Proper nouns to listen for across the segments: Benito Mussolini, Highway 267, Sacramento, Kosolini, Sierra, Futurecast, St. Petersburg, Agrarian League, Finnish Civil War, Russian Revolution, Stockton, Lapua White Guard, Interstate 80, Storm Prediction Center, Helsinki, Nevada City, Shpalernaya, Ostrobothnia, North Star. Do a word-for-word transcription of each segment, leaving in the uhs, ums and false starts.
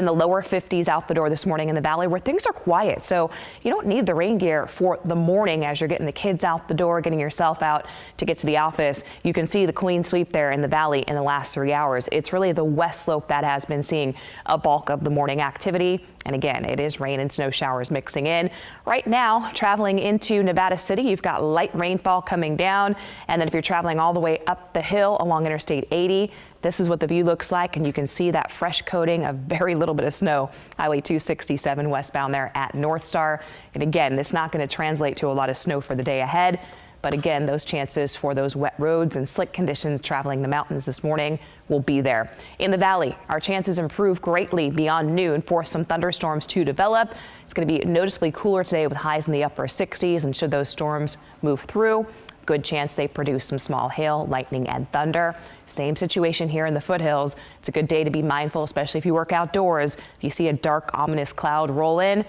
in the lower fifties out the door this morning in the valley, where things are quiet. So you don't need the rain gear for the morning as you're getting the kids out the door, getting yourself out to get to the office. You can see the clean sweep there in the valley in the last three hours. It's really the west slope that has been seeing a bulk of the morning activity. And again, it is rain and snow showers mixing in right now. Traveling into Nevada City, you've got light rainfall coming down. And then if you're traveling all the way up the hill along Interstate eighty, this is what the view looks like. And you can see that fresh coating of very little bit of snow. Highway two sixty-seven westbound there at North Star. And again, it's not going to translate to a lot of snow for the day ahead. But again, those chances for those wet roads and slick conditions traveling the mountains this morning will be there. In the valley, our chances improve greatly beyond noon for some thunderstorms to develop. It's going to be noticeably cooler today with highs in the upper sixties, and should those storms move through, good chance they produce some small hail, lightning, and thunder. Same situation here in the foothills. It's a good day to be mindful, especially if you work outdoors. If you see a dark, ominous cloud roll in,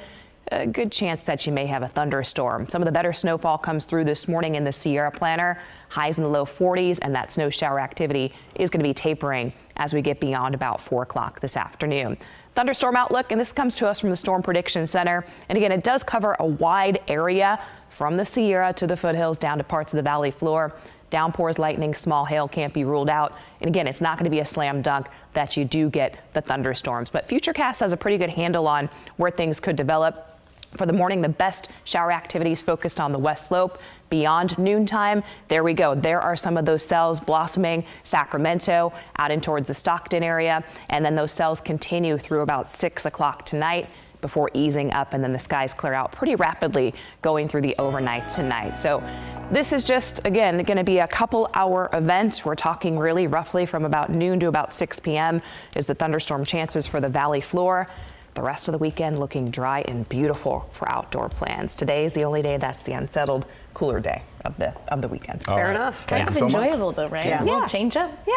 a good chance that you may have a thunderstorm. Some of the better snowfall comes through this morning in the Sierra Planner. Highs in the low forties, and that snow shower activity is going to be tapering as we get beyond about four o'clock this afternoon. Thunderstorm outlook, and this comes to us from the Storm Prediction Center. And again, it does cover a wide area from the Sierra to the foothills down to parts of the valley floor. Downpours, lightning, small hail can't be ruled out. And again, it's not going to be a slam dunk that you do get the thunderstorms. But Futurecast has a pretty good handle on where things could develop. For the morning, the best shower activities focused on the west slope. Beyond noontime, there we go. There are some of those cells blossoming. Sacramento out in towards the Stockton area, and then those cells continue through about six o'clock tonight before easing up, and then the skies clear out pretty rapidly going through the overnight tonight. So this is just, again, going to be a couple hour event. We're talking really roughly from about noon to about six p m is the thunderstorm chances for the valley floor. The rest of the weekend looking dry and beautiful for outdoor plans. Today is the only day that's the unsettled, cooler day of the of the weekend. All Fair right. enough. Thank yeah. you so enjoyable much. Though, right? Yeah. yeah. A little change up. Yeah.